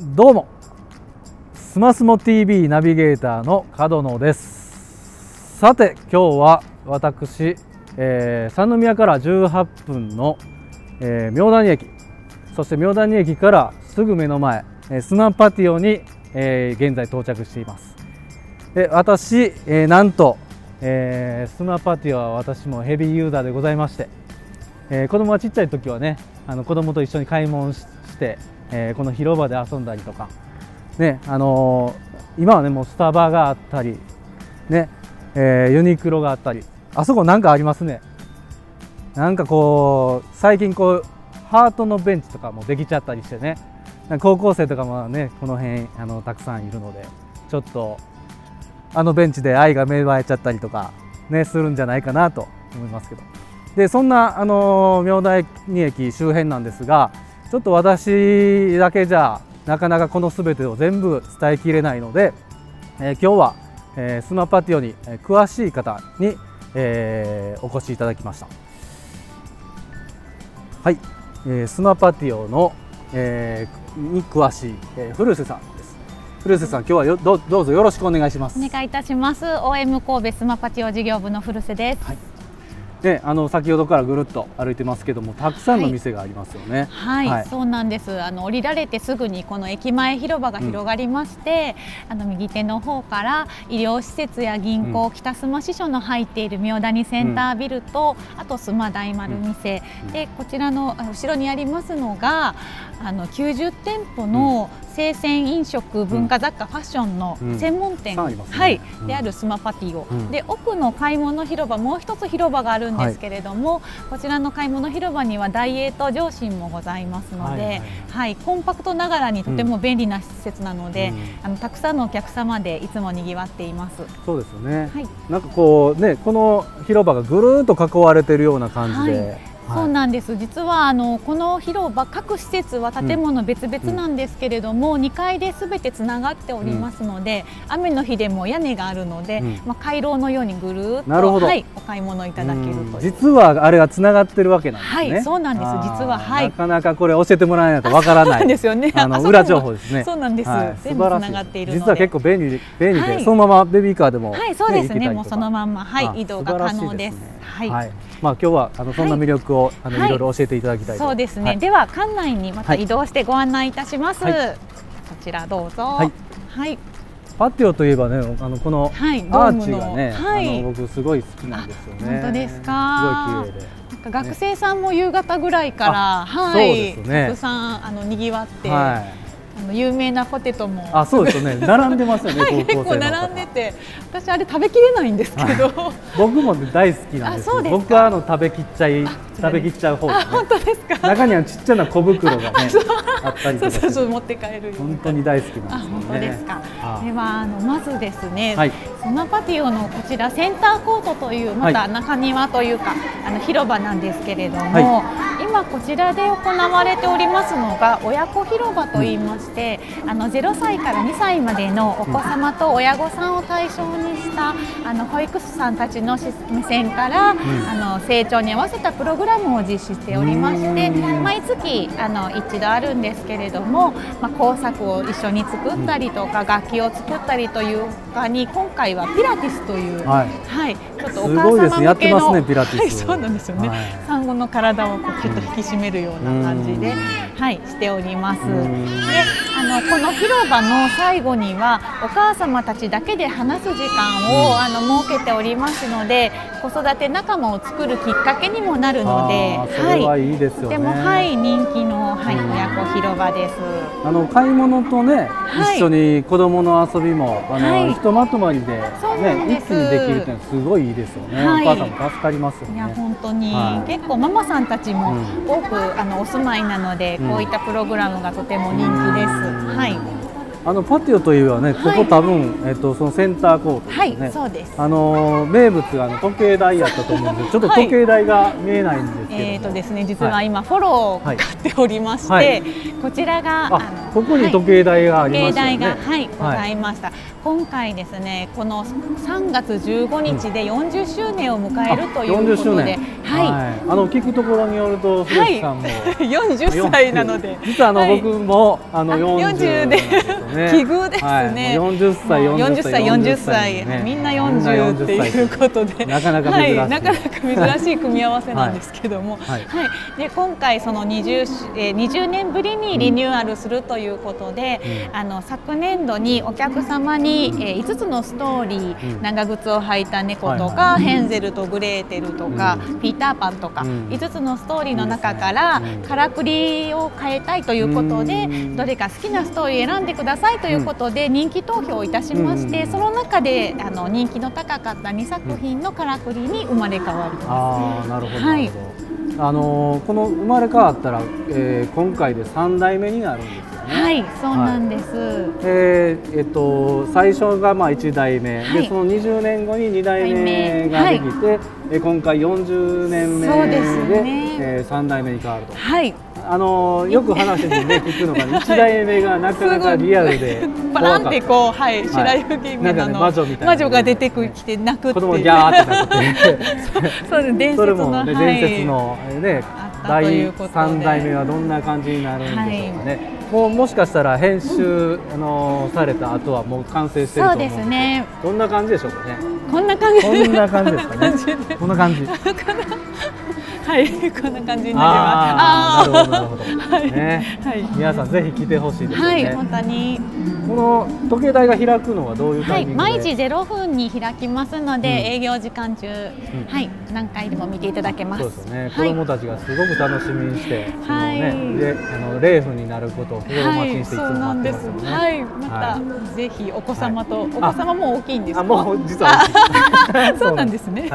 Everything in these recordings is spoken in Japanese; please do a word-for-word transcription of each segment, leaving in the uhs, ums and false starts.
どうもスマスモ ティーブイ ナビゲーターの角野です。さて今日は私、えー、三宮からじゅうはっぷんの、えー、明谷駅、そして明谷駅からすぐ目の前スナンパティオに、えー、現在到着しています。で私、えー、なんと、えー、スナンパティオは私もヘビーユーザーでございまして、えー、子供がちっちゃい時はね、あの子供と一緒に買い物して、えー、この広場で遊んだりとかね、あのー、今はねもうスタバがあったりね、えー、ユニクロがあったり、あそこなんかありますね。なんかこう最近こうハートのベンチとかもできちゃったりしてね、高校生とかもねこの辺あのたくさんいるので、ちょっとあのベンチで愛が芽生えちゃったりとかねするんじゃないかなと思いますけど、でそんなあのー、明谷駅周辺なんですが、ちょっと私だけじゃなかなかこの全てを全部伝えきれないので、えー、今日は、えー、スナパティオに詳しい方に、えー、お越しいただきました。はい、えー、スナパティオの、えー、に詳しい、えー、古瀬さんです。古瀬さん、今日はよ ど, どうぞよろしくお願いします。お願いいたします。 オーエム 神戸スナパティオ事業部の古瀬です。はい、であの先ほどからぐるっと歩いてますけども、たくさんの店がありますよね。はい、はいはい、そうなんです。あの降りられてすぐにこの駅前広場が広がりまして、うん、あの右手の方から医療施設や銀行、うん、北須磨支所の入っている明谷センタービルと、うん、あと須磨大丸店、うん、でこちらの後ろにありますのがあのきゅうじゅってんぽの生鮮飲食文化雑貨ファッションの専門店、うんうんね、はい、うん、であるスマパティオ、うん、で奥の買い物広場、もう一つ広場があるんですけれども、はい、こちらの買い物広場にはダイエート上進もございますので、はいはいはい、コンパクトながらにとても便利な施設なので、うん、あのたくさんのお客様でいつもにぎわっています。そうですよね、はい、なんかこうね、この広場がぐるっと囲われているような感じで、はい、そうなんです。実はあのこの広場、各施設は建物別々なんですけれども、うん、にかいですべてつながっておりますので、うん、雨の日でも屋根があるので、うん、まあ、回廊のようにぐるーっと、はい、お買い物いただけると。実はあれがつながってるわけなんですね。はい、そうなんです。実は、はい、なかなかこれ教えてもらえないとわからないですよね。あの裏情報ですね。そうなんです。全部つながっているので、実は結構便利便利で、はい、そのままベビーカーでも、はい、そうですね。もうそのまま、はい、移動が可能です。はい、はい、まあ今日はあのそんな魅力を、はい、あの、はい、いろいろ教えていただきたいと。そうですね、はい、では館内にまた移動してご案内いたします、はい、こちらどうぞ。はい、はい、パティオといえばね、あのこのアーチがね、はい、あの僕すごい好きなんですよね。本当ですか。すごい綺麗で、なんか学生さんも夕方ぐらいから、ね、はい、ね、たくさんあのにぎわって、はい、あの有名なポテトも、あ、そうですね、並んでますよね。はい、結構並んでて、私あれ食べきれないんですけど、はい、僕も大好きなんですけど、僕はあの食べきっちゃい食べきっちゃう方ですね。本当ですか。中にはちっちゃな小袋がねあったりとか、そうそうそう、持って帰るような、本当に大好きなんですよね。本当ですか。ではあのまずですね、はい、スナパティオのこちらセンターコートというまた中庭というか、はい、あの広場なんですけれども、はい、今こちらで行われておりますのが親子広場といいまして、うん、あのゼロさいからにさいまでのお子様と親御さんを対象にした、うん、あの保育士さんたちの目線から、うん、あの成長に合わせたプログラムプログラムを実施しておりまして、毎月あの一度あるんですけれども、まあ、工作を一緒に作ったりとか楽器を作ったりという他に、今回はピラティスという、はいはい、ちょっとお母様向けの、はい、そうなんですよね、はい、産後の体をこうちょっと引き締めるような感じで、はい、しております。で、あのこの広場の最後にはお母様たちだけで話す時間をあの設けておりますので、子育て仲間を作るきっかけにもなるので、とても、はい、人気の、はい、親子広場です。あの買い物とね、はい、一緒に子どもの遊びもあの、はい、ひとまとまりで、ね、一気にできるっていうのはすごいいいですよね。はい、お母さんも助かりますよね。いや本当に、はい、結構ママさんたちも多く、うん、あのお住まいなので、こういったプログラムがとても人気です。うん、はい。あのパティオというのはね、ここ多分、はい、えっとそのセンターコートですね。はい、そうです。あの名物があの時計台やったと思うんですけど、ちょっと時計台が見えないんですけど、はい、えっとですね、実は今、はい、フォローを買っておりまして、はい、こちらがあここに時計台がありましたね。時計台がはいございました。はい、今回ですね、このさんがつじゅうごにちでよんじゅっしゅうねんを迎えるということで、はい、あの聞くところによると鈴木さんもよんじゅっさいなので、実はあの僕もあのよんじゅうで奇遇ですね。よんじゅっさいよんじゅっさいよんじゅっさいみんなよんじゅうっていうことで、なかなか珍しい組み合わせなんですけども、はいで今回そのにじゅうねんぶりにリニューアルするということで、あの昨年度にお客様にいつつのストーリー、長靴を履いた猫とかヘンゼルとグレーテルとかピーターパンとかいつつのストーリーの中からからくりを変えたいということで、どれか好きなストーリー選んでくださいということで人気投票をいたしまして、その中であの人気の高かったにさくひんのからくりに生まれ変わります。あのこの生まれ変わったら、えー、今回でさんだいめになるんですよね。はい、そうなんです。えー、えっと最初がまあいちだいめ、はい、でそのにじゅうねんごににだいめができて、はい、え今回よんじゅうねんめで、ねえー、さんだいめに変わると。はい。あのよく話に、ね、聞くのがいちだいめがなかなかリアルでバランってこう、はい、白雪姫の魔女が出てきて泣くって子供ギャーって泣くってそれも伝説のだいさんだいめはどんな感じになるんでしょうかね。もうもしかしたら編集あのされた後はもう完成してると思うんですけど、どんな感じでしょうかね。こんな感じですかね。こんな感じ。はい、こんな感じになります。ああ、なるほど、なるほど。はい、皆さんぜひ来てほしいですね。はい、本当に。この時計台が開くのはどういうタイミングで？はい、毎時ぜろふんに開きますので、営業時間中、はい、何回でも見ていただけます。そうですね。子供たちがすごく楽しみにして、ね、で、あのれいふんになることを心待ちにしていつも待ってますよね。はい、またぜひお子様とお子様も大きいんです。あ、もう実は。そうなんですね。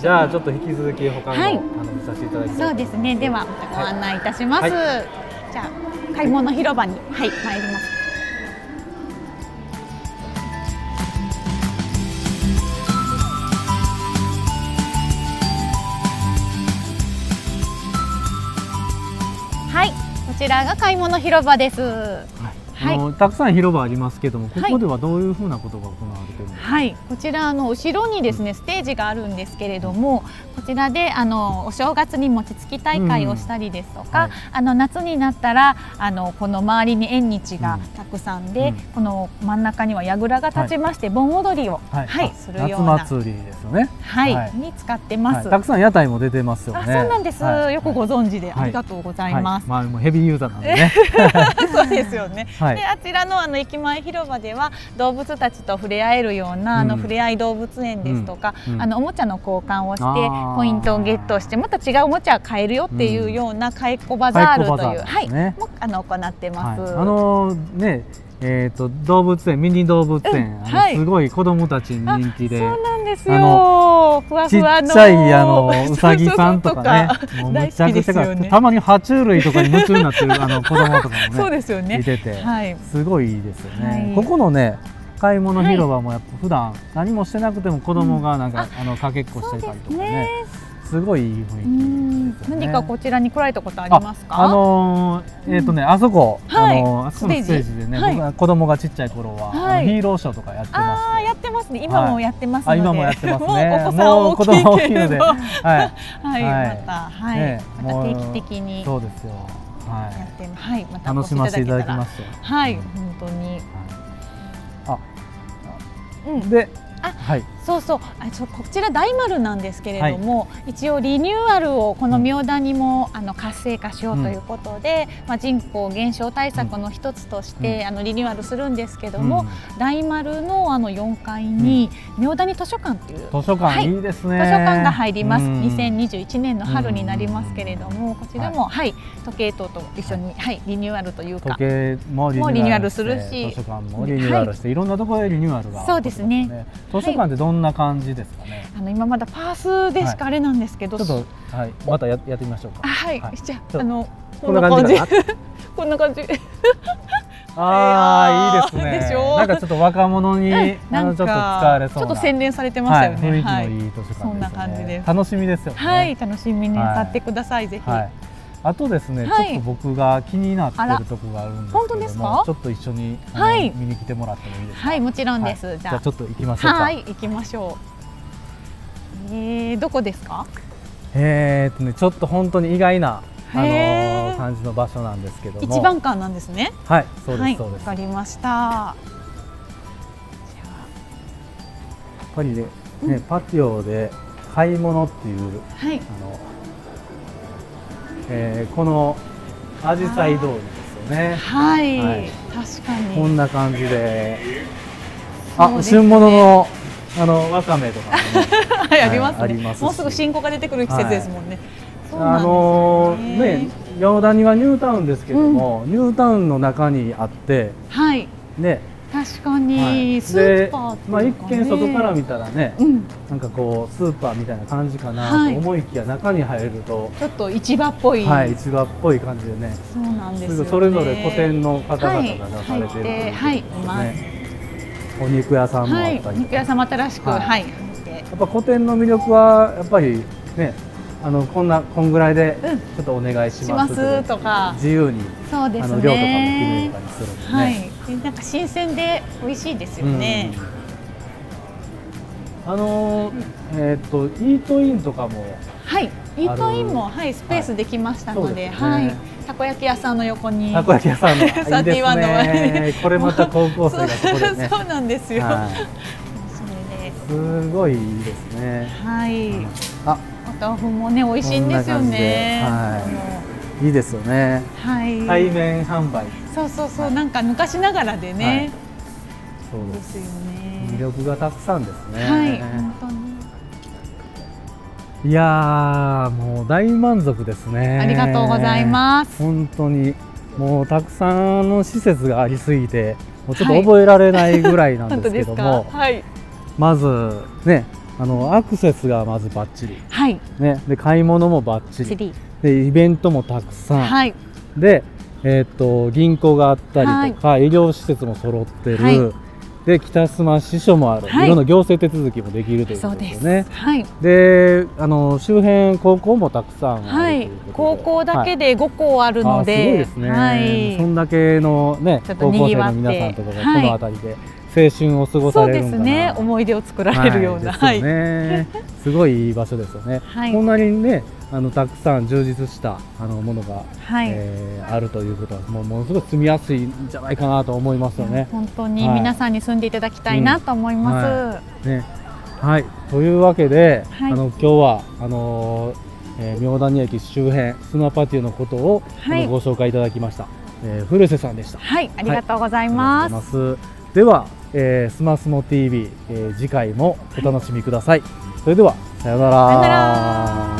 じゃあちょっと引き続き他の、はい、あの見させていただきます。そうですね。ではまたご案内いたします。はいはい、じゃあ買い物広場に、はい、参ります。はい、こちらが買い物広場です。はいあのたくさん広場ありますけども、ここではどういうふうなことが行われているんですか。はい、こちらあの後ろにですねステージがあるんですけれども、こちらであのお正月に餅つき大会をしたりですとか、うんはい、あの夏になったらあのこの周りに縁日がたくさんで、うん、この真ん中には櫓が立ちまして、はい、盆踊りを、はいはい、するような夏祭りですよね。はい、はい、に使ってます、はい、たくさん屋台も出てますよね。あ、そうなんです、はい、よくご存知で、はい、ありがとうございます、はいはい、まあもうヘビーユーザーなんでねそうですよね、はいであちらのあの駅前広場では動物たちと触れ合えるようなあの触れ合い動物園ですとか、あのおもちゃの交換をしてポイントをゲットしてまた違うおもちゃを買えるよっていうような買い子バザールというはいもあの行ってます。あのねえっと動物園ミニ動物園すごい子供たちに人気で。あのちっちゃいあのうさぎさんとかね、もうむちゃくちゃたまに爬虫類とかに夢中になってるあの子供とかもね見てて、すごいいいですよね。ここのね買い物広場もやっぱ普段何もしてなくても子供がなんかあのかけっこしてたりとかね、すごいいい雰囲気。何かこちらに来られたことありますか？あのえっとねあそこあのステージでね、僕は子供がちっちゃい頃はヒーローショーとかやってました。やってますね。今もやってますので、もうお子さん大きいけど、はい、またはい、また定期的にそうですよ、はい、また楽しませていただきますよ、はい、本当に、あ、うんで、あ、はい、そうそう、あ、ちょこちら大丸なんですけれども、一応リニューアルをこの名田にもあの活性化しようということで、まあ人口減少対策の一つとしてあのリニューアルするんですけども、大丸のあのよんかいに名田に図書館という図書館いいですね。図書館が入ります。にせんにじゅういちねんの春になりますけれども、こちらもはい時計塔と一緒にはいリニューアルというか、時計もリニューアルするし、図書館もリニューアルしていろんなところでリニューアルがそうですね。図書館ってどんな感じですかね。あの今まだパースでしかあれなんですけど、ちょっとはいまたやってみましょうか。はい、じゃああのこんな感じ、こんな感じ。ああ、いいですね。でしょ？なんかちょっと若者にあのちょっと使われそうな、ちょっと洗練されてましたよね。はい、雰囲気のいい図書館ですね。そんな感じです。楽しみですよね。はい、楽しみに買ってください、ぜひ。あとですね、はい、ちょっと僕が気になってるところがあるんですけども、ちょっと一緒に、はい、見に来てもらってもいいですか？はい、もちろんです。はい、じゃあちょっと行きましょうか。はい、行きましょう。えー、どこですか？えーとね、ちょっと本当に意外なあの感じの場所なんですけども、一番館なんですね。はい、そうですそうです。わかりました。じゃあやっぱりね、ね、パティオで買い物っていう、はい、あの。えー、この紫陽花通りですよね。はい、はい、確かにこんな感じで、で、ね、あ、旬物のあのわかめとかありますね。あります。もうすぐ新子が出てくる季節ですもんね。はい、あのー、ね、八谷はニュータウンですけども、うん、ニュータウンの中にあって、はい、ね。確かにスーパーとかね、まあ一見外から見たらね、なんかこうスーパーみたいな感じかなと思いきや、中に入るとちょっと市場っぽい、はい、市場っぽい感じでね、そうなんですよね。それぞれ個展の方々が出されているんですね。お肉屋さんもあったり、肉屋さんも新しく、はい、やっぱ個展の魅力はやっぱりね、あのこんなこんぐらいでちょっとお願いしますとか、自由にあの量とかも決めたりするんですね。なんか新鮮で美味しいですよね。うん、あのー、えっとイートインとかも、はい、イートインも、はい、スペースできましたので、はい、ね、はい、たこ焼き屋さんの横に、たこ焼き屋さんのサティワンの前に、これまた高校生がここでね、そうなんですよ。すごいいいですね。はい。あ、お豆腐もね、美味しいんですよね。はい。いいですよね。はい。対面販売。そうそうそう、はい、なんか昔ながらでね、はい、そうですよね。魅力がたくさんですね。はい、本当に。いやー、もう大満足ですね。ありがとうございます。本当にもうたくさんの施設がありすぎて、もうちょっと覚えられないぐらいなんですけども、はいはい、まずね、あのアクセスがまずバッチリ、はい、ね、で買い物もバッチリ、でイベントもたくさん、はい、で。えっと銀行があったりとか、はい、医療施設も揃ってる、はい、で北須支所もある、はい、いろんな行政手続きもできるということですね。はい、であの周辺高校もたくさんあるということで、はい、高校だけでごこうあるので、はい、すごいですね。はい、そんだけのね、高校生の皆さんとかがこの辺りで青春を過ごされるんだな、そうですね、思い出を作られるような、はい、ですよね。すごいいい場所ですよね。はい、こんなにね、あのたくさん充実したあのものが、はい、えー、あるということは、もうものすごく住みやすいんじゃないかなと思いますよね。本当に皆さんに住んでいただきたいなと思います。ね、はい、というわけで、はい、あの今日はあの、えー、明谷駅周辺スナパティオのことを、はい、ご紹介いただきました、えー、古瀬さんでした。はい、ありがとうございます。はい、では、えー、スマスモ ティーブイ、えー、次回もお楽しみください。はい、それではさようなら。